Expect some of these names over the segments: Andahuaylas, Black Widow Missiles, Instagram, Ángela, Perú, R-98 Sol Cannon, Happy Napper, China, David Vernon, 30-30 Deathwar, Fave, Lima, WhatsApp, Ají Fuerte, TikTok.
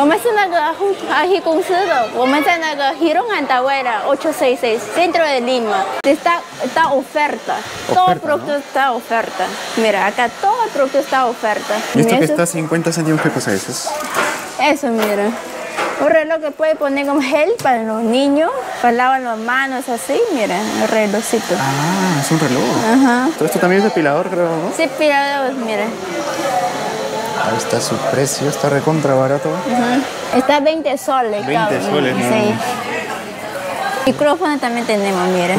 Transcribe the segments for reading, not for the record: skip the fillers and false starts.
我们是那个ají公司的，我们在那个 Andahuaylas 866 centro de Lima. Está oferta. Todo el producto, ¿no? Está oferta. Mira, acá todo el producto está oferta. ¿Y esto que está a 50 céntimos, qué cosa es eso? Eso, mira. Un reloj que puede poner como gel para los niños, para lavar las manos, así, mira, el relojcito. Ah, es un reloj. Ajá. Todo esto también es depilador, creo, ¿no? Sí, depilador, mira. Ahí está su precio, está recontra barato. Uh-huh. Está 20 soles. 20 cabrón. Soles, ¿no? Sí. Micrófono también tenemos, mira.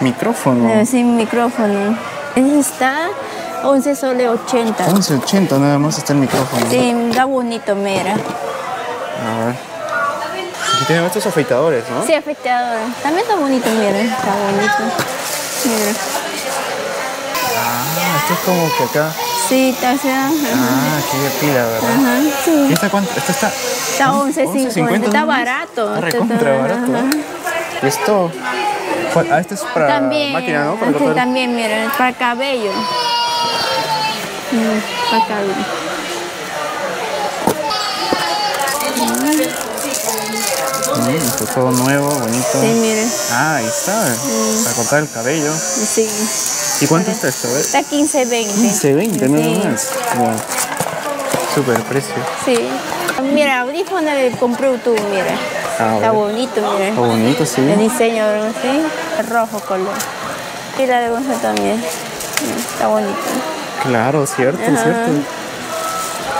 ¿Micrófono? Sí, micrófono. Está 11 soles 80. 11.80 nada más está el micrófono. Sí, está bonito, mira. A ver. Aquí tenemos estos afeitadores, ¿no? Sí, afeitadores. También está bonito, mira. Está bonito. Mira. Ah, esto es como que acá. Sí, está así. Ah, aquí de pila, ¿verdad? Ajá, sí. ¿Y esta cuánto? Esta está... Está 11.50. Está barato. Está recontra barato. ¿Y esto? Ah, este es para también, máquina, ¿no? Para sí, cortar... también, mira. Para cabello. Para cabello. Está todo nuevo, bonito. Sí, mire. Ah, ahí está. Para cortar el cabello. Sí. ¿Y cuánto está esto? Está 15.20. 15.20, nada más. Wow. Súper precio. Sí. Mira, audífono le compré tú, mira. Ah, está bonito, mira. Está bonito, sí. El diseño, ¿sí? El rojo color. Y la de bolsa también. Está bonito. Claro, cierto, ajá, cierto.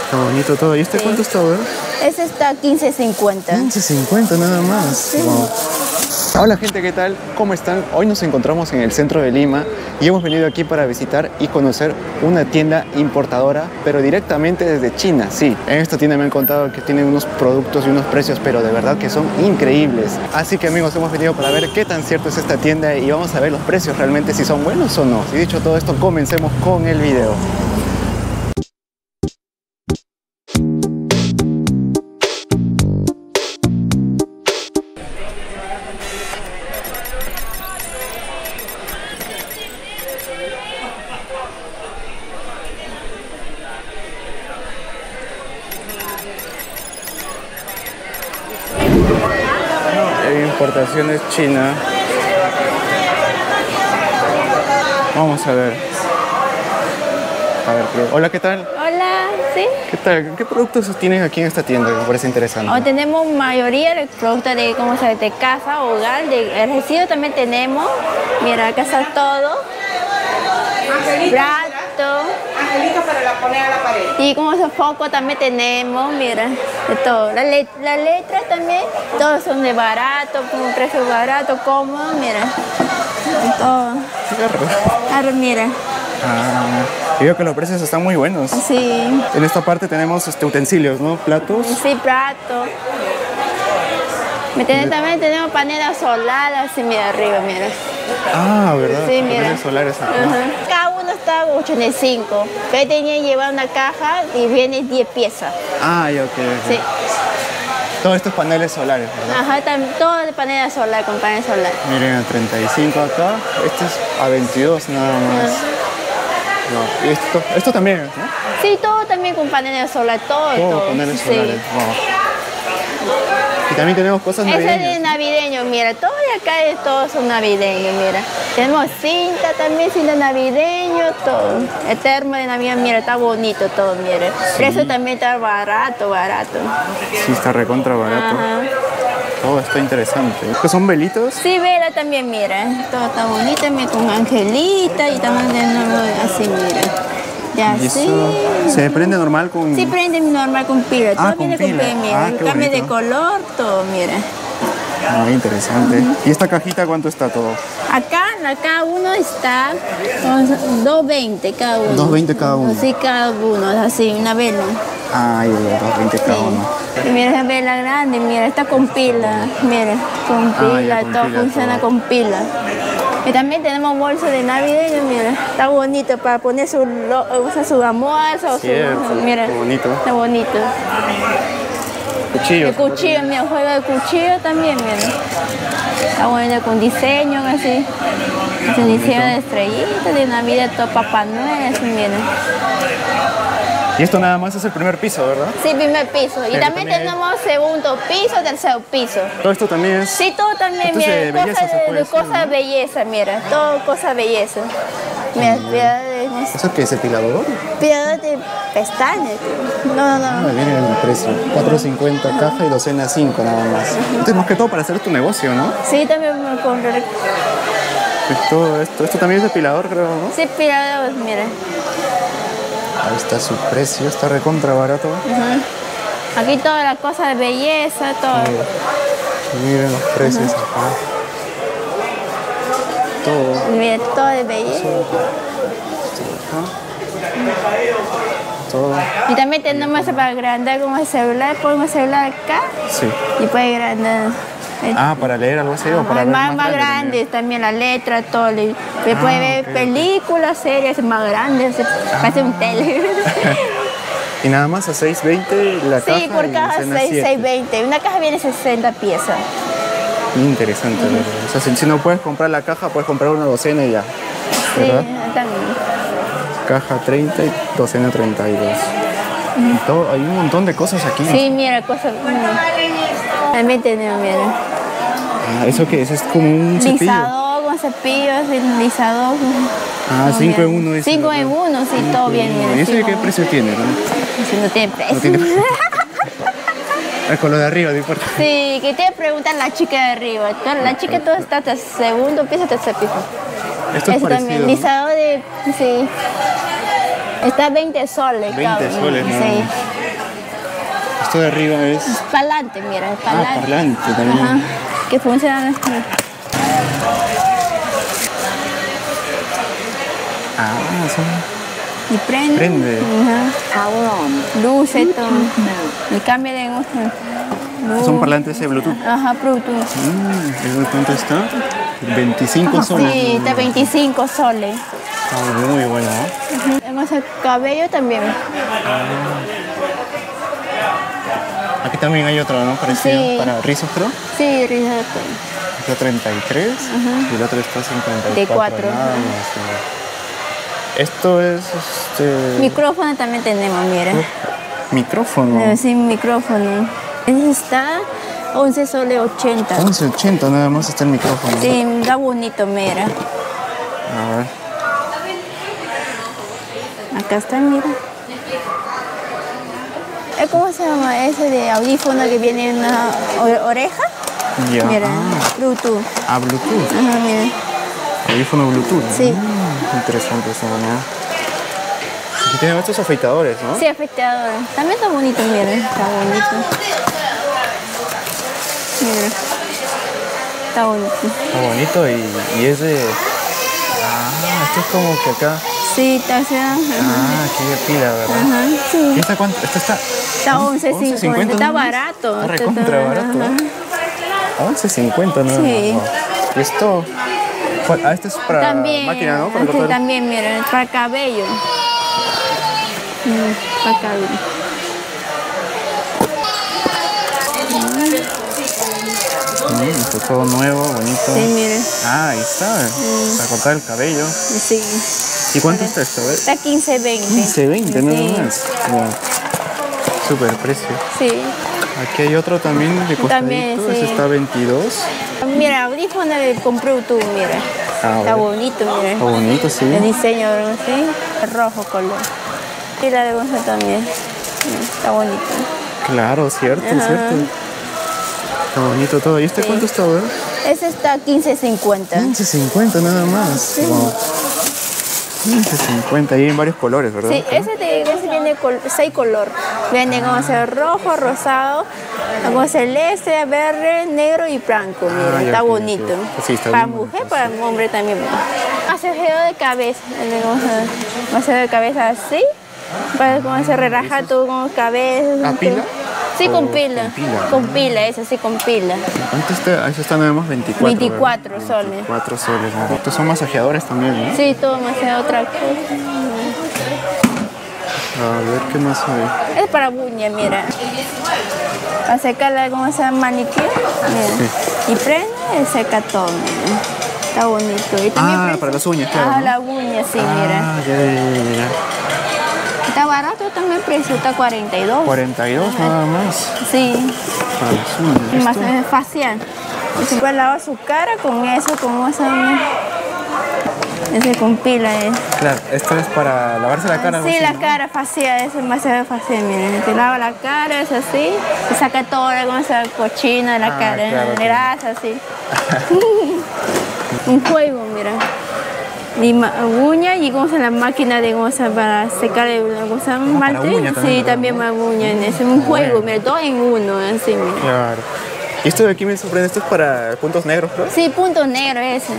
Está bonito todo. ¿Y este sí, cuánto está, verdad? Ese está 15.50. 15.50 nada más. Sí. Wow. Hola gente, ¿qué tal? ¿Cómo están? Hoy nos encontramos en el centro de Lima y hemos venido aquí para visitar y conocer una tienda importadora, pero directamente desde China. Sí, en esta tienda me han contado que tienen unos productos y unos precios, pero de verdad que son increíbles. Así que amigos, hemos venido para ver qué tan cierto es esta tienda y vamos a ver los precios realmente, si son buenos o no. Y dicho todo esto, comencemos con el video. Importaciones China. Vamos a ver. Hola, ¿qué tal? Hola, ¿sí? ¿Qué tal? ¿Qué productos tienes aquí en esta tienda? Me parece interesante. Oh, tenemos mayoría de productos de, ¿cómo se llama? De casa, hogar, de residuos también tenemos. Mira, acá está todo. Plato. Angelito para la poner a la pared. Y como esos focos también tenemos, mira, de todo. Las letras también, todos son de barato, con un precio barato, cómodo, mira. De todo. Claro, mira. Ah, yo veo que los precios están muy buenos. Sí. En esta parte tenemos utensilios, ¿no? Platos. Sí, platos. También tenemos panelas solares, así mira, arriba, mira. Ah, ¿verdad? Sí, mira. Paneles solares acá. Uh-huh. Cada uno está 85. Yo tenía que llevar una caja y viene 10 piezas. Ah, ya, ok. Sí. Todos estos paneles solares, ¿verdad? Ajá, también, todo de panel solar, con panel solar. Miren, a 35 acá. Este es a 22 nada más. Uh-huh. No, esto también, ¿no? Sí, todo también con paneles solar, todo. Paneles solares, sí. Wow. Y también tenemos cosas navideñas. Ese es navideño, mira, todo de acá todos son navideños, mira. Tenemos cinta también, cinta navideño, todo. El termo de Navidad, mira, está bonito todo, mira. Sí. Eso también está barato. Sí, está recontra barato. Ajá. Todo está interesante. ¿Estos son velitos? Sí, vela también, mira. Todo está bonito, mira, con angelita y también así, mira. Ya, sí. ¿Se prende normal con...? Sí, prende normal con pila. Ah, todo viene con pila, mira. Cambia de color, todo, mira. Ah, interesante. Uh-huh. ¿Y esta cajita cuánto está todo? Acá uno está 2.20 cada uno. 2.20 cada uno. Sí, cada uno, así, una vela. Ah, 2.20 cada uno. Y mira esa vela grande, mira, está con pila, mira, con pila, todo funciona con pila. Y también tenemos bolsos de navideño, mira, está bonito para poner su almuerzo. Cierto, mira, está bonito. Está bonito. Cuchillo. El cuchillo, mira, juego de cuchillo también, mira. Está bonito con diseño, así. Es un diseño de estrellitas, de Navidad, todo Papá Noel, así, mira. Y esto nada más es el primer piso, ¿verdad? Sí, primer piso. Y también tenemos segundo piso, tercer piso. ¿Todo esto también es? Sí, todo también, mira. De belleza, cosas de belleza, mira. Todo cosa de belleza. Mira, piedra de... ¿Eso qué es, epilador? Piedra de pestañas. No, no, no. Viene el precio. 4.50 caja y docena 5 nada más. Entonces, más que todo para hacer tu negocio, ¿no? Sí, también me compré. Todo esto, esto también es depilador, creo, ¿no? Sí, depilador, mira. Ahí está su precio, está recontra barato. Uh-huh. Aquí todas las cosas de belleza, todo. Miren los precios acá. Todo. Miren, todo de belleza. Todo. Y también tenemos para agrandar como el celular, ponemos el celular acá. Sí. Y puede agrandar. Ah, para leer algo así, o para ver más grandes también, la letra, todo. Después ver películas, series más grandes, parece un tele. Y nada más a 6.20 la caja. Sí, por caja 6.20. Una caja viene 60 piezas. Muy interesante. O sea, si no puedes comprar la caja, puedes comprar una docena y ya. Sí, también. Caja 30 y docena 32. Hay un montón de cosas aquí. Sí, mira, cosas. También tenemos, mira. Ah, ¿eso qué es? Es como un cepillo. Lisador, con cepillos, lisador. Ah, 5 en 1. 5 en 1, sí, todo bien. ¿Y eso de qué precio tiene? ¿No? Si no tiene precio. No tiene precio. Es con lo de arriba, no importa. Sí, que te preguntan la chica de arriba. La chica todo está hasta segundo piso, tercer piso. Esto es parecido, también, ¿no? Lisador de... sí. Está 20 soles. 20 soles, ¿no? Sí. Esto de arriba es... parlante, mira, es parlante. Ah, parlante también. Ajá, que funciona. Ah, son... y prende. Prende. Ajá. Luce, todo. Y cambia de gusto. Son parlantes de Bluetooth. Ajá, Bluetooth. ¿Cuánto está? 25 soles. Sí, está 25 soles. Está muy bueno, ¿no? Tenemos el cabello también. Aquí también hay otro, ¿no? Parecido, sí. Para rizos, creo. Sí, rizos. Está 33 y el otro está 54. De 4. Esto es... micrófono también tenemos, mira. ¿Micrófono? Sí, micrófono. Este está 11 soles 80. 11.80 nada más está el micrófono. Sí, está bonito, mira. A ver. Acá está, mira. ¿Cómo se llama ese de audífono que viene en una oreja? Ya. Mira, Bluetooth. Ah, Bluetooth. Ajá, mira. Audífono Bluetooth. Sí. Interesante esa manera. Aquí tienen estos afeitadores, ¿no? Sí, afeitadores. También está bonito, mira. Está bonito. Mira. Está bonito. Está bonito y es de... ah, esto es como que acá... sí, está así. Ah, qué pila, ¿verdad? Ajá, sí. ¿Y esta cuánto? Esta está... está 11.50. Está barato. Está recontra barato. 11.50, ¿no? Sí. ¿Y esto? Ah, esto es para también, máquina, ¿no? Para cortar... también, mira, para cabello. Para cabello. Esto es todo nuevo, bonito. Sí, mire. Ah, ahí está. Para cortar el cabello. Sí. ¿Y cuánto está esto? Está 15.20. 15.20, nada más. Súper precio. Sí. Aquí hay otro también de costadito. También, sí. Ese está 22. Mira, audífono le compré tú, mira. Ah, está bonito, mira. Está bonito, sí. El diseño, sí. Rojo color. Y la de bolsa también. Está bonito. Claro, cierto, cierto. Está bonito todo. ¿Y este cuánto está, verdad? Ese está 15.50. 15.50 nada más. Sí. Wow. 15.50 y en varios colores, ¿verdad? Sí, ese viene 6 colores. Viene como ser rojo, rosado, como celeste, verde, negro y blanco. Mira, está bonito. Sí, está para mujer, bonito, para hombre también. Masajeo de cabeza. Masajeo de cabeza así. Para como se relaja todo con cabeza. ¿A pila? Sí, con pila. Con pila, eso sí, con pila. ¿Cuánto está? Eso está nada más 24. 24 soles. 24 soles. Estos son masajeadores también, ¿no? Sí, todo masajeador. Otra cosa. A ver, ¿qué más hay? Es para uña, mira. Para secarla, como se llama, maniquí. Mira. Sí. Y prende y seca todo, mira. Está bonito. Y también para las uñas, claro. Ah, ¿no? Las uñas, sí, mira. Ya, ya, ya. Está barato también el precio, está 42. 42 nada más. Sí. Y masaje facial. Se puede lavar su cara con eso, como esa. Ese con pila es. Claro, esto es para lavarse la cara. Sí, la cara facial, es el masaje facial, miren. Te lava la cara, es así. Te saca toda la cochina de la cara, claro, grasa, así. Un juego, mira. Y uña y goza la máquina de goza para secar el goza maltrino. Sí, también más uña. Es un juego, mira, dos en uno, así, mira. Claro. Y esto de aquí me sorprende, esto es para puntos negros, ¿no? Sí, puntos negros, ese.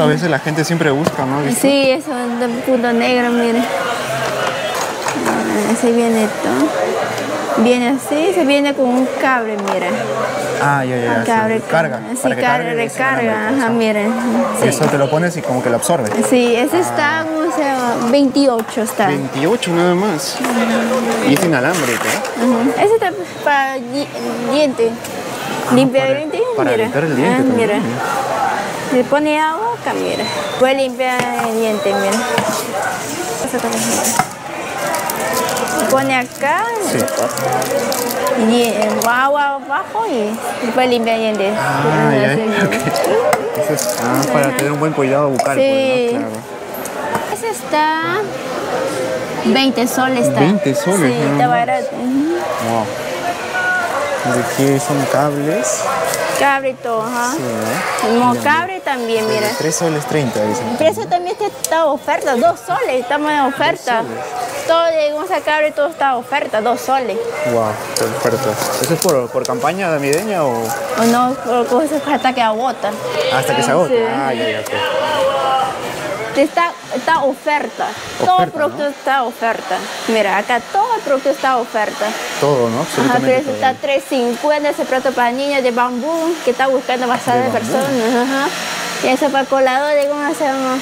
A veces la gente siempre busca, ¿no? ¿Viste? Sí, eso de punto negro, mire. Así viene esto. Viene así, se viene con un cable, mire. Ah, ya, ya. Cable, sí, carga. Sí, carga, recarga, ajá, mire. Sí. Eso te lo pones y como que lo absorbe. Sí, ese está, o sea, 28 está. 28 nada más. Ajá. Y es inalámbrico, ¿eh? Ajá. Ese está para diente. Limpiar el diente, mira. Para limpiar el diente, mira. Le pone agua acá, mira. Puede limpiar el diente, mira. Le pone acá, sí, y agua abajo y puede limpiar el diente. Ah, no, ya, no, okay. Eso es para tener un buen cuidado bucal. Sí. Pues, ¿no? Claro. Ese está 20 soles. Está. 20 soles. Sí, está barato. Wow. ¿De qué son cables? Cabre y todo, ajá. Sí, como cabre también, mira. 3 soles 30, dicen. El precio también está oferta, 2 soles, estamos en oferta. Todo de goza cabre, todo está en oferta, 2 soles. Wow, está en oferta. ¿Eso es por campaña navideña o...? O no, hasta que agota. ¿Hasta que se agota? Sí. Ah, ya, ya, ok. Está oferta. Todo el producto, ¿no? Está oferta. Mira, acá todo el producto está oferta. Todo, ¿no? Absolutamente. Ajá, pero todo. Está 3.50, ese plato para niños de bambú, que está buscando bastantes personas. Ajá. Y eso para colador de, ¿cómo se llama?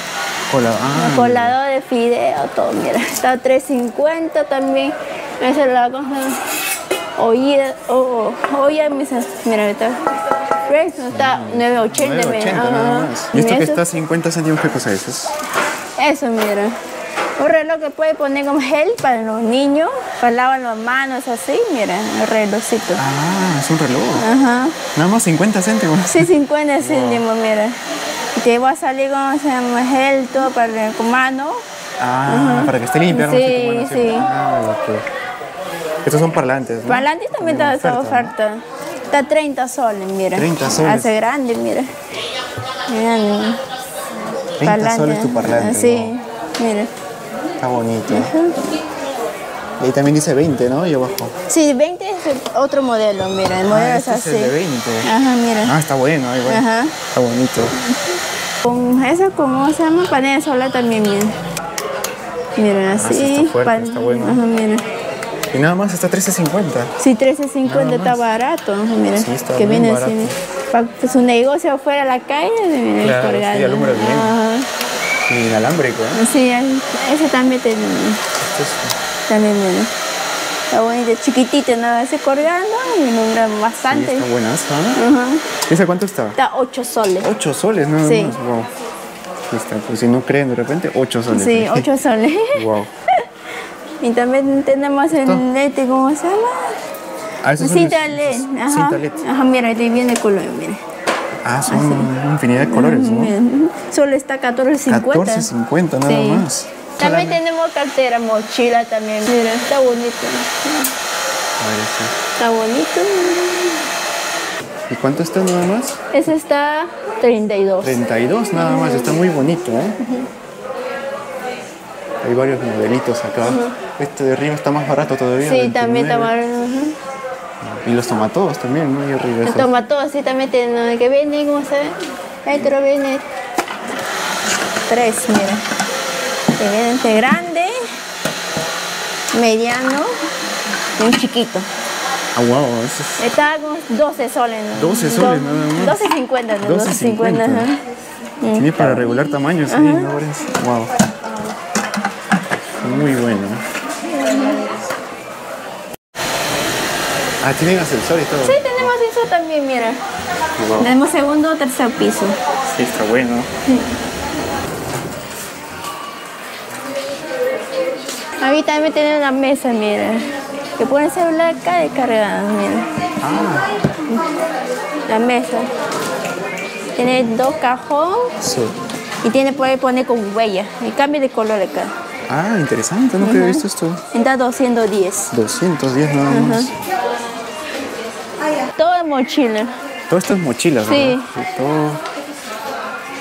Colador. Colador de fideo, todo, mira. Está 3.50 también. Eso es la cosa. Oye, oye, mira, ahorita. Está 9.80, mira. Nada más. ¿Y esto que está 50 centímetros, qué cosa es? Eso, mira. Un reloj que puede poner con gel para los niños, para lavar las manos, así, mira, el relojcito. Ah, es un reloj. Ajá. Nada más 50 céntimos. Sí, 50 céntimos, mira. Te voy a salir con gel, todo para con mano. Ah, para que esté limpio. Sí, no sé, sí. Ah, ok. Estos son parlantes, ¿no? Parlantes también está esa oferta. Está 30 soles, mira. 30 soles. Hace grande, mira. Mira, mira. 30 soles tu parlante. Sí, ¿no? Mira. Está bonito. Ajá. Y también dice 20, ¿no? Y abajo. Sí, 20 es otro modelo, mira. El modelo este es así. Es el de 20. Ajá, mira. Ah, está bueno, igual. Ajá. Está bonito. Con eso, ¿cómo se llama? Panel de solar también, mira. Mira, así. Sí, está fuerte, está bueno. Ajá, mira. Y nada más está 13.50. Sí, 13.50 está barato. Mira, sí, está que viene barato. Así. Para su negocio fuera a la calle, mira, claro, el colgado. Sí, alumbra bien. Ajá. Y inalámbrico, ¿eh? Sí, ese también tiene. Este también, mira. Está bonito, chiquitito, nada, ese colgando, y alumbra bastante. Sí, está buenazo, ¿no? Ajá. ¿Ese cuánto está? Está 8 soles. 8 soles, nada más. Sí. Wow. Está, pues, si no creen de repente, 8 soles. Sí, 8 soles. Wow. Y también tenemos el LED, ¿cómo se llama? Ah, cinta LED. Ajá. Ajá, mira, ahí viene el color, mira. Ah, son una infinidad de colores, ¿no? Solo está 14.50. 14.50 nada más. También tenemos cartera, mochila también. Mira, está bonito. A ver, sí. Está bonito. ¿Y cuánto está nada más? Ese está 32. 32 nada más, está muy bonito, ¿eh? Hay varios modelitos acá. Este de arriba está más barato todavía. Sí, 29. También está barato. Y los tomatodos también, ¿no? Ahí arriba. Los tomatodos, sí, también tienen. Que viene, ¿cómo se ve? Dentro viene 3, mira. Que viene este grande, mediano y un chiquito. Ah, wow. Eso es... Está con 12 soles. ¿No? 12 soles, nada más. 12.50, ¿no? 12.50. Tiene para regular tamaño, sí, ¿no? Wow. Muy bueno. Ah, tienen ascensor y todo. Sí, tenemos eso también, mira. Wow. Tenemos segundo o tercer piso. Sí, está bueno. Aquí también tienen una mesa, mira, que pueden celular acá descargado, mira. Ah. La mesa. Tiene dos cajones. Sí. Y tiene, puede poner con huella y cambia de color acá. Ah, interesante, nunca he visto esto. Está 210. 210 nada más. Todo es mochila. Todo esto es mochila, ¿verdad? Sí. Todo...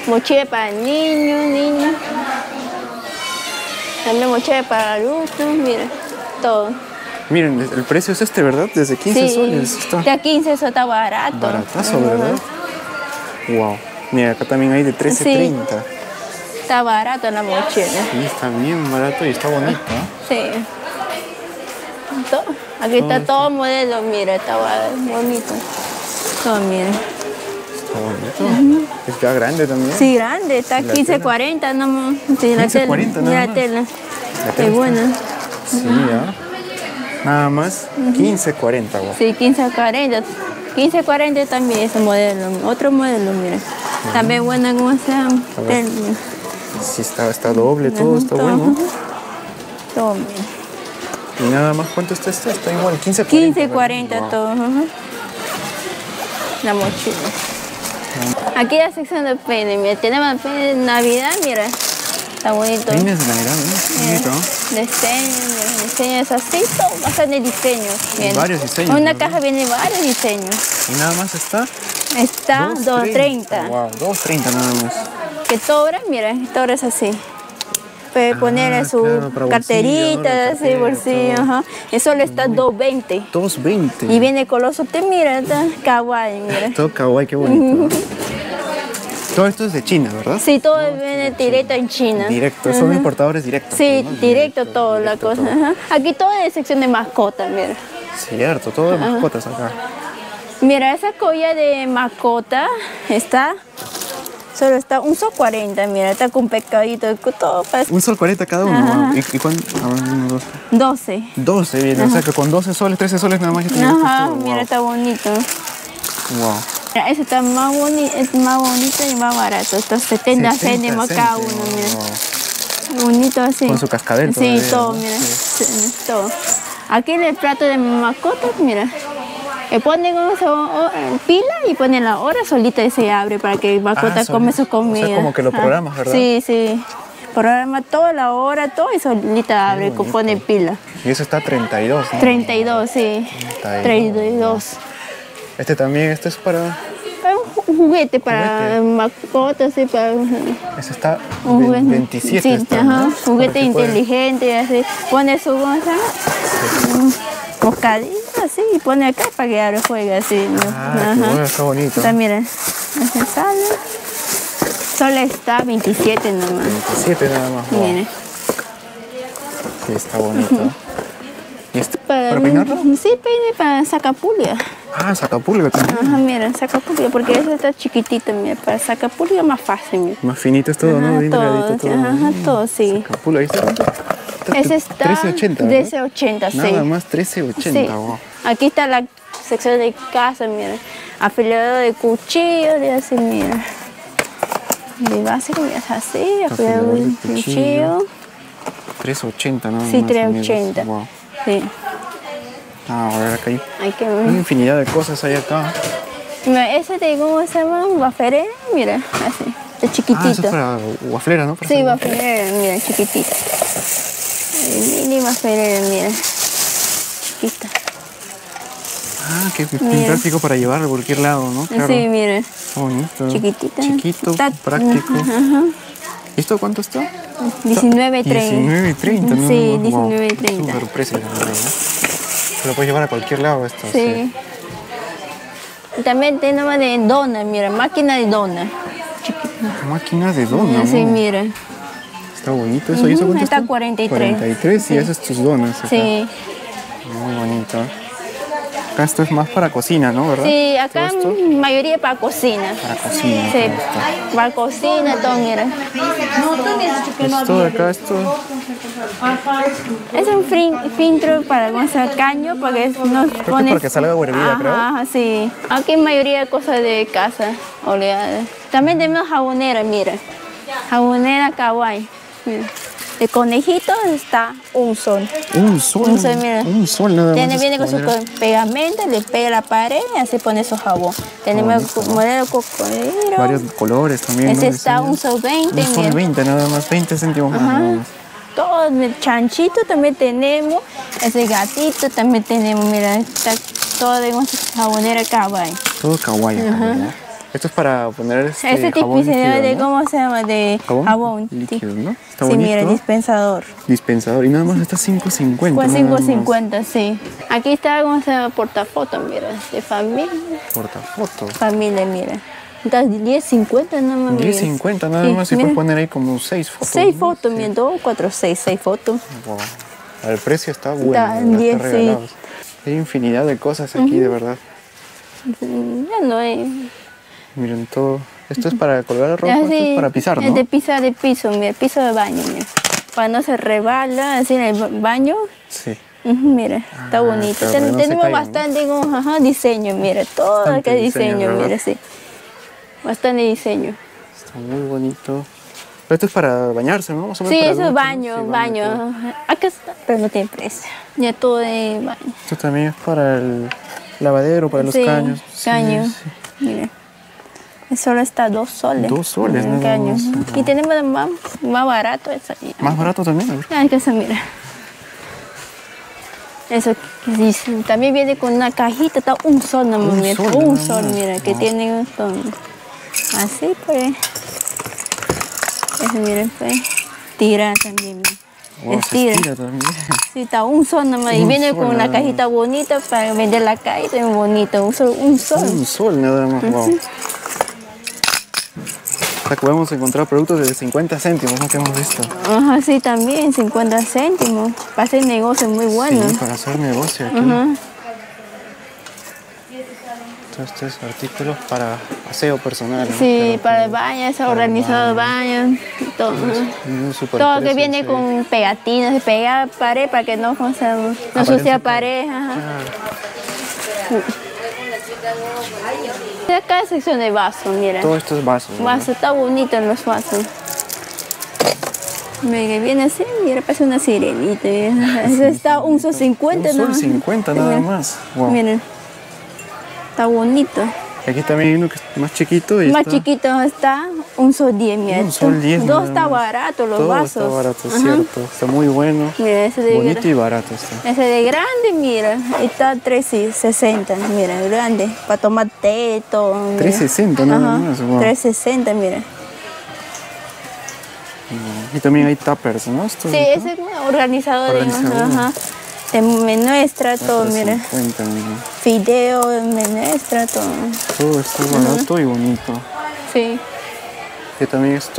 Mochila para niños, niñas. También mochila para adultos, mira, todo. Miren, el precio es este, ¿verdad? Desde 15 soles. Está... De 15 soles está barato. Baratazo, ¿verdad? Wow. Mira, acá también hay de 13.30. Sí. Está barato la mochila. Sí, está bien barato y está bonito. Sí. Todo. Aquí todo está todo modelo, mira, está bonito. Todo, mira. Está bonito. Está grande también. Sí, grande, está 15.40 nomás. Sí, 15.40 nomás. Mira la tela. Qué buena. Sí, ¿ah? Nada más 15.40. Wow. Sí, 15.40. 15.40 también ese modelo. Otro modelo, mira. También buena como sea. Sí, está doble, todo está bueno. Todo, mira. Y nada más, ¿cuánto está este? Está igual, 15.40. 15.40 todo. La mochila. Aquí la sección de peine, mira. Tenemos peine de Navidad, mira. Está bonito. Peines de Navidad, mira. Bonito. Diseño, mira. Diseño es así, todo bastante diseño. Viene. Varios diseños. En una caja viene varios diseños. Y nada más está... Está 2.30. Wow, 2.30 nada más. Que sobra, mira, sobra es así. Puede ponerle su carterita, así, bolsillo, ajá. Eso le está 2.20. 2.20. Y viene coloso, te mira, está kawaii, mira. Todo kawaii, qué bonito. Todo esto es de China, ¿verdad? Sí, todo viene directo en China. Directo, son importadores directos. Sí, directo todo, la cosa. Aquí todo es de sección de mascotas, mira. Cierto, todo de mascotas acá. Mira, esa collar de mascota está... Solo está un sol 40, mira, está con pescadito, todo. Un sol 40 cada uno. Ajá. ¿Y cuánto? 12. 12, bien, o sea que con 12 soles, 13 soles nada más. Ajá, mira, wow, está bonito. Wow. Mira, ese está más es más bonito y más barato. Estos 70 céntimos cada uno, mira. Wow. Bonito así. Con su cascabel. Sí, todavía, todo, mira, sí, todo. Aquí el plato de mascotas, mira. Le ponen pila y ponen la hora solita y se abre para que mascota come su comida. O sea, como que lo programas, ¿verdad? Sí, sí. Programa toda la hora, todo y solita abre, pone pila. Y eso está 32, ¿no? 32, sí. 32. Este también, este es para... Un juguete para mascotas, sí, para... Ese está 27. Sí, está, ajá, ¿no? Juguete inteligente, así. Pone su cosa. Coscadito así y pone acá para que ahora juegue así. Ah, qué bueno, está bonito. Está, mira, se sale. Solo está 27 nomás. 27 nada más. Wow. Mira. Sí, está bonito. ¿Y esto para peinarlo? Sí, peine para sacapulga. Ah, sacapulga también. Ajá, mira, sacapulga, porque ese está chiquitito, mira, para sacapulga más fácil. Mira. Más finito es todo, ajá, ¿no? Bien delgadito todo. Ajá, todo, sí. Sacapulga, ahí está. Ese está 13.80, 13.80, sí. Nada más 13.80, sí. Wow. Aquí está la sección de casa, mira. Afilado de cuchillo, de así, mira. De básico, mira, es así, afilado de cuchillo. 3.80, nada más. Sí, 3.80. Wow. Sí. Ah, a ver, acá hay una infinidad de cosas hay acá. Mira, ese de cómo se llama, waferera, mira, así. De chiquitito. Ah, eso es para waflera, ¿no? Para sí, waflera, mira, chiquitita. Mini waferera, mira. Chiquita. Ah, qué práctico para llevar a cualquier lado, ¿no? Claro. Sí, mira. Bonito. Chiquitita. Chiquito, práctico. Ajá. ¿Esto cuánto está? 19.30. 19.30, ¿no? Sí, 19.30. Wow. Súper precio, la verdad, ¿no? Lo puedes llevar a cualquier lado esto. Sí. Sí. También tenemos de dona, mira, máquina de dona. Chiquita. Máquina de dona. Sí, mira. Está bonito eso. ¿Y eso cuánto está? Está 43. 43 sí. Y esas tus donas acá. Sí. Muy bonito. Acá esto es más para cocina, ¿no? ¿Verdad? Sí, acá mayoría para cocina. Para cocina. Sí, para cocina, todo, mira. Esto de acá, esto... Es un filtro para usar caño, porque no pone... Para que salga hervida, creo. Ajá, sí. Aquí mayoría de cosas de casa, oleadas. También tenemos jabonera, mira. Jabonera kawaii. Mira. De conejito está $1. ¿1 sol? $1, mira. $1 nada más. Viene con su pegamento, le pega la pared y así pone su jabón. Tenemos modelo cocodrilo. Varios colores también. Ese está $1.20. $1.20 nada más, 20 céntimos más. Todo el chanchito también tenemos. Ese gatito también tenemos. Mira, está todo en jabonera kawaii. Todo kawaii. Esto es para poner este jabón tipo líquido, de, ¿no? ¿Cómo se llama? De jabón líquido, ¿no? Está bonito. Mira, dispensador. Dispensador. Y nada más está $5.50. Pues $5.50, sí. Aquí está, ¿cómo se llama? Portafoto, mira. De familia. Portafoto. Familia, mira. Entonces, $10.50 nada más. $10.50 nada más. Y puedes poner ahí como 6 fotos. 6 fotos, mira. 2, 4, 6, 6 fotos. Wow. El precio está bueno. Está $10, sí. Hay infinidad de cosas aquí, de verdad. Ya no hay... Miren todo. Esto es para colgar ropa, así, esto es para pisar, ¿no? De piso, mira, piso de baño, mira. Cuando se rebala así en el baño. Sí. Mira, está bonito. Claro, tenemos no bastante, ¿no? Diseño, mira, todo acá diseño, mira, sí. Bastante diseño. Está muy bonito. Pero esto es para bañarse, ¿no? Sí, eso es baño, baño. Acá está, pero no tiene precio. Ya todo de baño. Esto también es para el lavadero, para los caños. Sí. Mira. Solo está $2. $2 nada más. Y tenemos más barato esa. ¿Más barato también? Ah, que se mira. Eso dice. También viene con una cajita, está $1 nada más. Un sol, mira, que tiene un montón. Así, pues. Eso, miren, pues. Tira también. Wow, estira también. Sí, está $1 nada más. Y viene con una cajita bonita para vender la calle, también bonito. $1. $1 nada más, wow. Que podemos encontrar productos de 50 céntimos, ¿no? Que hemos visto. Ajá, sí, también, 50 céntimos. Para hacer negocios muy buenos. Sí, para hacer negocios aquí. Todos estos artículos para aseo personal. Sí, ¿no? Para el baño, es organizado baño. Todo. Todo que viene con pegatinas, de pegar pared para que no sucia pared. Acá es sección de vasos, mira. Todo esto es vasos. Vaso, está bonito en los vasos. Mira, viene así, mira, parece una sirenita. Eso está $1.50 nada más. $1.50 nada más. Wow. Miren, está bonito. Aquí también hay uno que es más chiquito. Más chiquito está $1.10, mira. $1.10. Todo está barato, los vasos. Todo está barato, cierto. Está muy bueno. Mira, ese de bonito y barato está. Ese de grande, mira. Está $3.60, mira, grande. Para tomar té, todo. $3.60 nada más. Wow. $3.60, mira. Y también hay tuppers, ¿no? Sí, ese es un organizador. De menuestra, todo, mira. Fideo, menuestra, todo. Todo está barato y bonito. Sí. Y también estas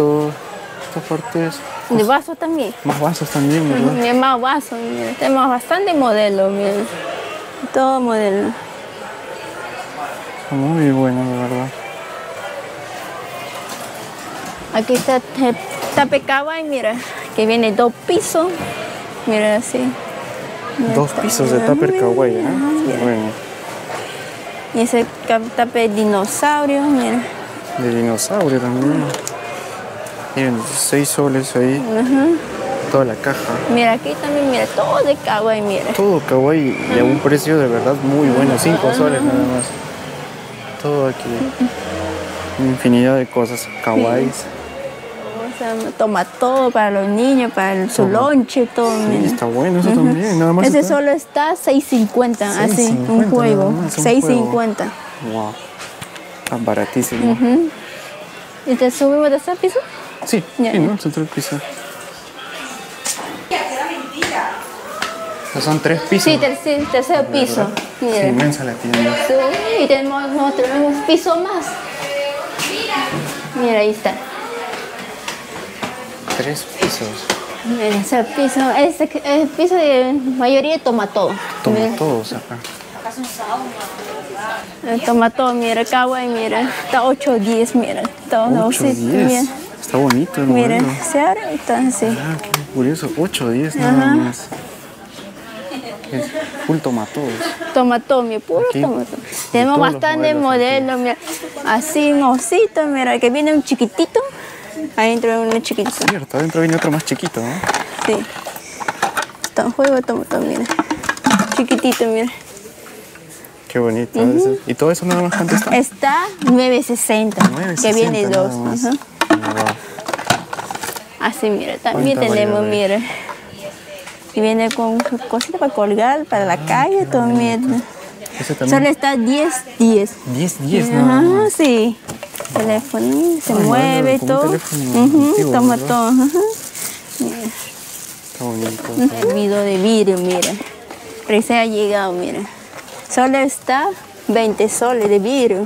partes. De vasos también. Más vasos también, ¿verdad? Más vasos, mira. Tenemos bastante modelos, mira. Todo modelo. Muy bueno, de verdad. Aquí está Tapecabay, mira. Que viene 2 pisos. Mira, así. 2 pisos de tupper kawaii, ¿eh? Bueno. Y ese tupper de dinosaurio, mira. De dinosaurio también. Miren, $6 ahí. Toda la caja. Mira, aquí también, mira, todo de kawaii, mira. Todo kawaii y a un precio de verdad muy bueno, $5 nada más. Todo aquí. Infinidad de cosas kawaiis. Sí. Toma todo para los niños, para su lonche, todo. Sí, está bueno eso también. Nada más ese solo está $6.50, así, un juego. $6.50. Wow. Tan baratísimo. ¿Y te subimos de ese piso? Sí, sí, ¿no? Son 3 pisos. Son 3 pisos. Sí, tercer piso. Es inmensa la tienda. Sí, y tenemos un piso más. Mira, ahí está. 3 pisos. Mira, ese piso de mayoría toma todo. Toma todo, acá. Toma todo, mira, kawaii, mira. Está 8.10, mira. Todo 8.10. Está bonito, ¿no? Mira, se abre y está así. Ah, qué curioso. 8.10 nada más. Es full tomatodos. Tomatón, mi puro tomatón. Tenemos bastante modelos, mira. Así, un osito, mira, que viene un chiquitito. Adentro viene uno chiquito. Cierto, adentro viene otro más chiquito, ¿no? Sí. Está en juego, mira. Chiquitito, mira. Qué bonito. Uh-huh. ¿Y todo eso nada más cuánto está? Está 9.60. 9.60 que viene 2. Uh-huh. Así, mira. También tenemos, mira. Y viene con cositas para colgar, para la calle, todo, mira. Solo está 10.10. 10.10, ¿no? Sí. Wow. Teléfono, se mueve, todo. Uh-huh. Toma todo. Uh-huh. Mira. Está bonito. Servido de vidrio, mira. Recién ha llegado, mira. Solo está 20 soles de vidrio.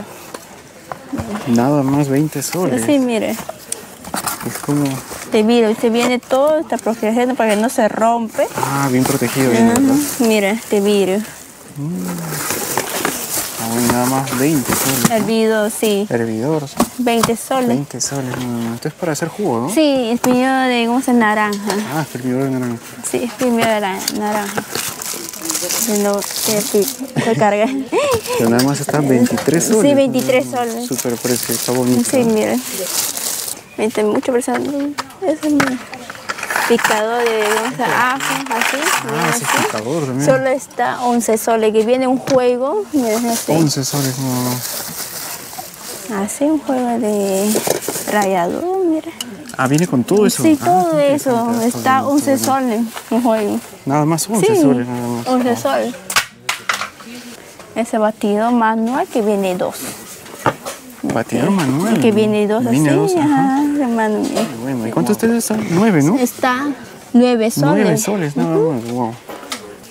Nada más 20 soles. Sí, mira. Es como... de vidrio. Y se viene todo, está protegido para que no se rompe. Ah, bien protegido. Bien, ¿verdad? Mira, este vidrio. Nada más 20 soles. Hervidor, sí. Hervidor. 20 soles. 20 soles. Esto es para hacer jugo, ¿no? Sí, es primero de, ¿cómo se llama? Naranja. Ah, es primero de naranja. Sí, es primero de naranja. No te cargas. Pero nada más están 23 soles. Sí, 23 soles. Súper fresco, está bonito. Sí, mira. Mete mucho personas. Eso es muy... picador de ajo, así. Ah, ese así. Picador también. Solo está 11 soles, que viene un juego. Mira, así. 11 soles, no. Así, un juego de rallador, mira. Ah, viene con todo eso. Sí, todo eso. Está 11 soles, un juego. Nada más 11 soles, nada más. 11 soles. Ese batidor manual que viene 2. Batidor manual. Que viene 2 así. Ajá, hermano. Bueno, ¿y cuánto ustedes están? 9, ¿no? Está 9 soles. 9 soles, nada más, wow.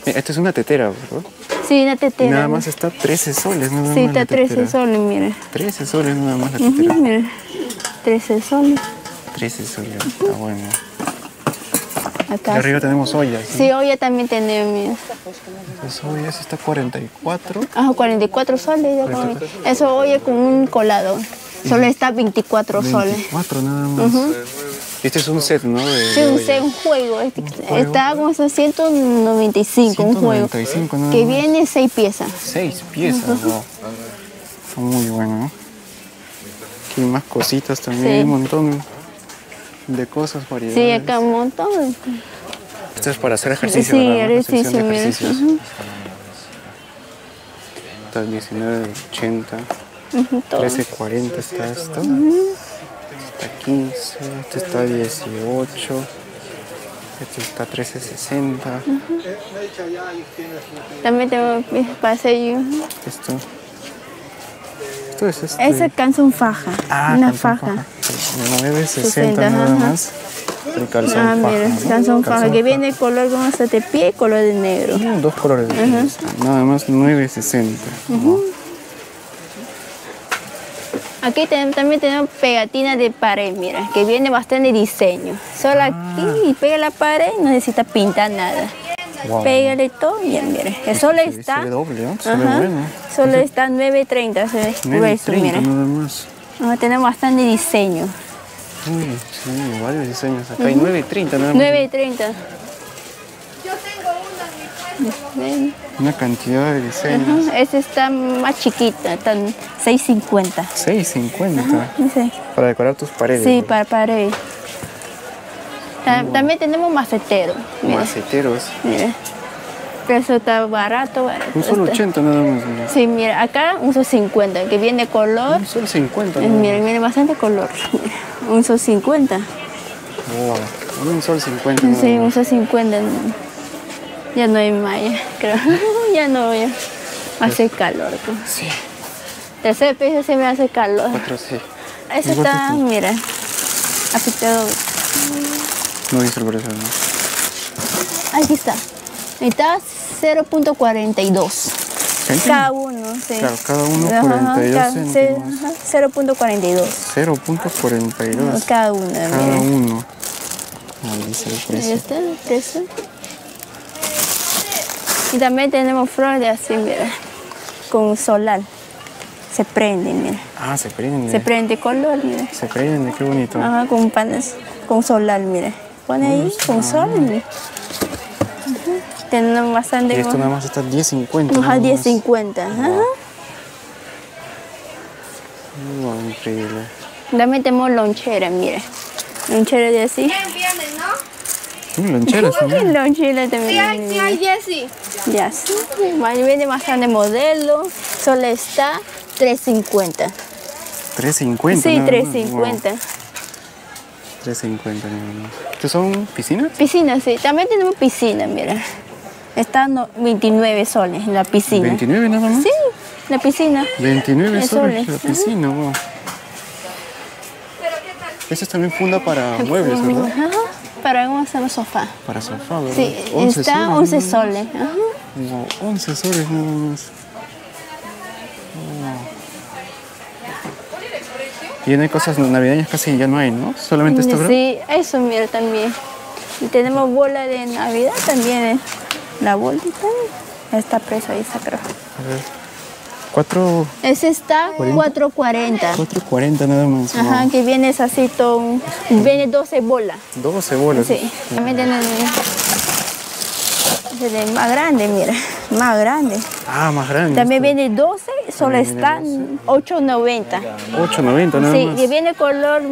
Esta es una tetera, ¿verdad? Sí, una tetera. Nada más está 13 soles, nada más. Sí, está 13 soles, mira. 13 soles, nada más la tetera. Mira, 13 soles. 13 soles, está bueno. Acá arriba tenemos ollas. Sí, olla también tenemos, mira. Esa olla está 44. Ah, 44 soles. Eso olla con un colador. Solo está 24 soles. 24 nada más. Uh-huh. Este es un set, ¿no? Sí, un set, un juego. Está como 195, un juego. 195 nada más. Que viene 6 piezas. 6 piezas, uh-huh. Wow. Son muy buenas, ¿no? Aquí hay más cositas también, sí. Un montón de cosas, variedades. Sí, acá un montón. Esto es para hacer ejercicio, sí, ¿verdad? Sí, ejercicio, mira. Está 19.80. Uh-huh, 13.40 está esto. Uh-huh. Está 15, este está 18. Este está 13.60. Uh-huh. También tengo paseo. Esto. Esto es este. Ese calzón faja. Ah, una faja. 9.60 nada más. El calzón faja. Mira, ¿no? Calzón faja, que viene color como hasta de pie y color de negro. No, dos colores de negro. Uh-huh. Nada más 9.60. Uh-huh. Aquí también tenemos pegatina de pared, mira, que viene bastante diseño. Solo aquí y pega la pared, no necesita pintar nada. Wow. Pégale todo y mira. Que solo está... se ve doble, ¿no? Se ve bueno. Solo está 9.30, se ve grueso, mira. Nada más. Tenemos bastante diseño. Uy, sí, varios diseños. Acá hay 9.30 nada más. 9.30. Yo tengo una cantidad de diseños. Ajá, esta está más chiquita, están 6.50. 6.50. Sí. Para decorar tus paredes. Sí, para paredes. También tenemos maceteros. Maceteros. Mira. Pero eso está barato, barato. Un sol 80 nada más. Mira. Sí, mira, acá un sol 50, que viene color. Un sol 50. Mira, viene bastante color. Un sol 50. Wow, un sol 50. Sí, un sol 50. Ya no hay malla, creo. Ya no, ya. Hace calor. Pues. Sí. Tercer piso se me hace calor. Cuatro, sí. Eso está, mira. Apitado. No hay sorpresa, ¿no? Aquí está. Está 0.42. Cada uno, sí. Claro, cada uno 42 céntimos. 0.42. 0.42. Cada uno, mira. Cada uno. Ahí está, precio. Y también tenemos flores así, mira, con solar. Se prende, mira. Ah, se prende. Se prende color, mira. Se prende, qué bonito. Ajá, con panes, con solar, mira. Pone ahí, con sol, mira. Ajá. Tenemos bastante... y esto nada más está 10.50. Ajá, 10.50, ajá. Wow, increíble. También tenemos lonchera, mira. Lonchera de así. ¿Quién viene, no? Loncheras también. Loncheras también. Sí, hay Jessie. Ya. Viene bastante modelo. Solo está $3.50. ¿$3.50? Sí, no, 3.50. Wow. 3.50. ¿Qué son piscinas? Piscinas, sí. También tenemos piscina, mira. Están 29 soles en la piscina. ¿29 nada más? Sí, la piscina. 29 soles en la piscina, wow. Esa es también funda para muebles, ¿verdad? Ajá, para un sofá. Para sofá, ¿verdad? Sí, está 11 soles. Ajá. No, 11 soles nada más. Oh. Y no hay cosas navideñas, casi ya no hay, ¿no? Solamente esto, ¿verdad? Sí, eso mira también. Y tenemos bola de Navidad también, ¿eh? La bolita está presa ahí, esa creo. A ver. 4... Ese está 4.40. 4.40 nada más. Ajá, wow. Que viene así todo... Viene 12 bolas. 12 bolas. Sí. También tienen... Más grande, mira. Más grande. Ah, más grande. También está. Viene 12, solo están 8.90. 8.90 nada más. Sí, que viene color...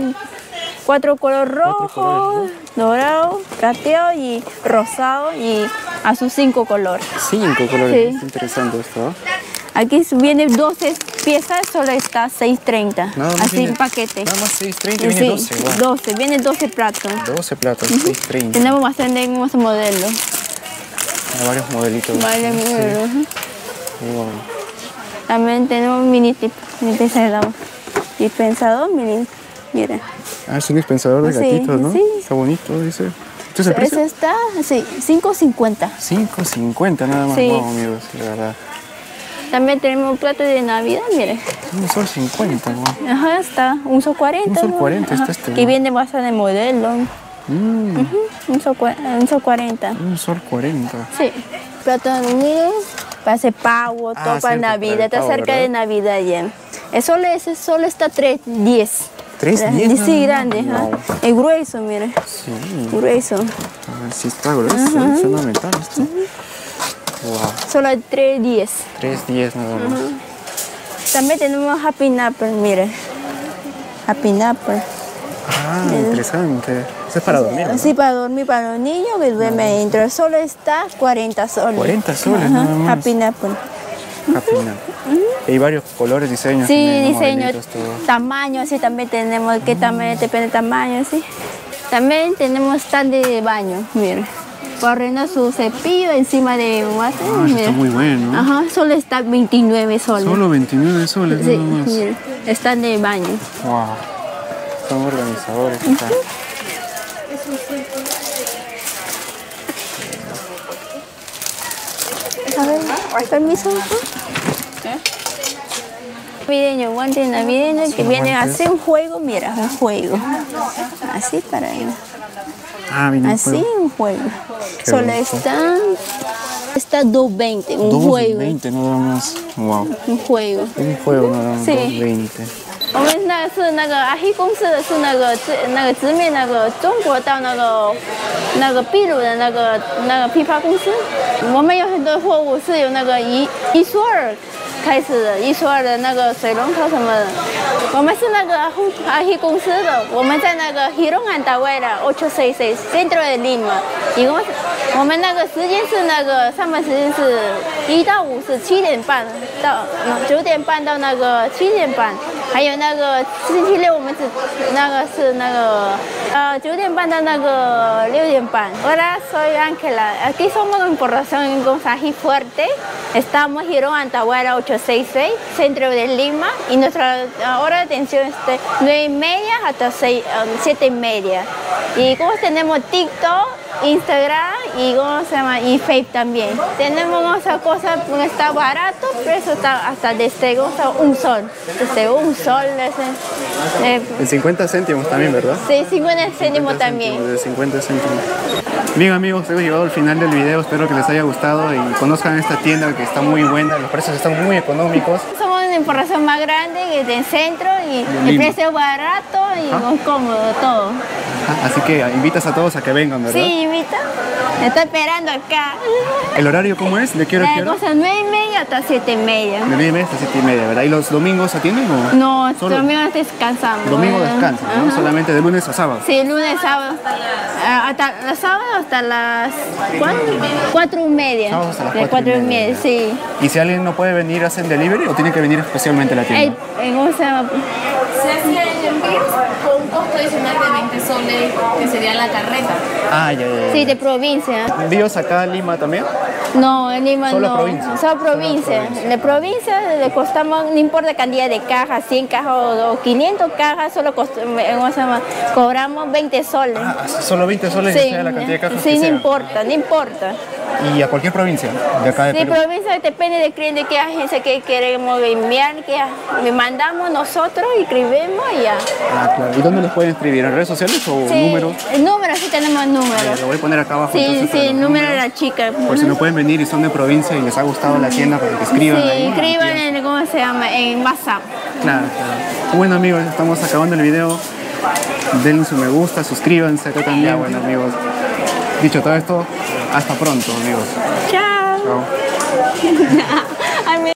Cuatro colores rojo, dorado, plateado y rosado y azul, 5 colores. 5 colores, sí. Es interesante esto, ¿eh? Aquí vienen 12 piezas, solo está 6.30. Así viene, en paquete. Nada más 6.30, sí, viene 12. Wow. 12, vienen 12 platos. 12 platos, 6.30. Tenemos bastante modelos. Hay varios modelitos. Varios modelos. Sí. Wow. También tenemos mini dispensador, mini. Mira. Ah, es un dispensador de gatitos, ¿no? Sí. Está bonito, dice. ¿Este es el precio? Ese está, sí, 5.50. 5.50 nada más, sí. Wow, amigos, la verdad. También tenemos un plato de Navidad, miren. Un sol 50, ¿no? Ajá, está. Un sol 40. Un sol 40, ¿no? Está este. Y viene bastante de modelo. Mm. Uh-huh. Un sol 40. Un sol 40. Sí. Plato de nieve, para hacer pavo, todo para Navidad. Está pavo, cerca, ¿verdad? De Navidad ya. Ese solo está 3.10. 3.10. Sí, grande, ¿no? Wow. Es grueso, mira. Sí. Grueso. A ver si está grueso. Uh-huh. Es fundamental esto. Uh-huh. Wow. Solo 3.10. 3.10 nada más. Uh-huh. También tenemos Happy Napper, mira. Happy Napper. Ah, mira. Interesante. Eso es para dormir, ¿no? Sí, para dormir, para los niños que duermen dentro. Solo está 40 soles. 40 soles, uh-huh, nada más. Happy Napper. Happy Napper. Hay varios colores, diseños. Sí, diseño, tamaño, así también tenemos, que también depende del tamaño, así. También tenemos stand de baño, mira. Corriendo su cepillo encima de mate, mira. Está muy bueno. Ajá, solo está 29 soles. Solo 29 soles, sí, nada más. Mira, stand de baño. Wow, son organizadores. Uh-huh. Está. A ver, permiso. Navideño, guante navideño, que viene a hacer un juego, mira, un juego. Así para ahí. Ah, mira. Así un juego. Solo está 2.20, un juego. 2.20 nada más. Wow. Un juego. Un juego nada más. 2.20. 我们那是那个阿希公司的，是那个殖民那个中国到那个秘鲁的那个批发公司。我们有很多货物是由那个一说二。 开始的112的那个水龙头什么的，我们是那个阿希公司的，我们在那个 Andahuaylas 866 centro de Lima， 一共我们那个时间是那个上班时间是1到5是7点半到9点半到那个7点半，还有那个星期六我们9点半到那个6点半。 Hola, soy Ángela. Aquí somos en colaboración con Ají Fuerte. Estamos en Andahuaylas 866, centro de Lima, y nuestra hora de atención es de 9:30 hasta 7:30. Y como tenemos TikTok, Instagram y Fave también. Tenemos esas cosas, está barato, pero eso está hasta desde un sol. Desde un sol. En 50 céntimos también, ¿verdad? Sí, 50 céntimos también. De 50 céntimos. Bien, amigos, hemos llegado al final del video. Espero que les haya gustado y conozcan esta tienda que está muy buena. Los precios están muy económicos. Somos en porración más grande del centro y el precio barato y cómodo todo. Así que invitas a todos a que vengan, ¿verdad? Sí, invito. Me estoy esperando acá. ¿El horario cómo es? ¿De qué hora? De 9:30 hasta 7:30. De 9:30 hasta 7:30, ¿verdad? ¿Y los domingos atienden o...? No, los domingos descansamos. Domingo descansan, ¿no? Ajá. Solamente de lunes a sábado. Sí, lunes a sábado. Hasta los sábados hasta las 4:30. Sábados hasta las 4:30, sí. ¿Y si alguien no puede venir, hacen delivery o tiene que venir especialmente a la tienda? ¿Cómo se llama? Se hace con un costo adicional de 20 soles, que sería la carreta. Ah, ya. Sí, de provincia. ¿Envíos acá en Lima también? No, en Lima no. ¿Solo provincia? Solo provincia. De provincia le costamos, no importa cantidad de cajas, 100 cajas o 500 cajas, solo cobramos 20 soles. Ah, ¿solo 20 soles? Sí, la cantidad de cajas. Sí, no importa, no importa. ¿Y a cualquier provincia de acá de Perú? Sí, provincia depende de qué agencia que queremos enviar, que mandamos nosotros, escribimos y ya. Ah, claro. ¿Y dónde les pueden escribir? ¿En redes sociales o números? Números, sí tenemos números. Lo voy a poner acá abajo. Sí, entonces, sí, el número de la chica. Por si no pueden venir y son de provincia y les ha gustado la tienda, para que escriban. Sí, ahí, escriban en, ¿cómo se llama? En WhatsApp. Claro, claro. Bueno, amigos, estamos acabando el video. Denle su me gusta, suscríbanse acá también. Ya, bueno, amigos. Dicho todo esto, hasta pronto, amigos. Chao. Chao.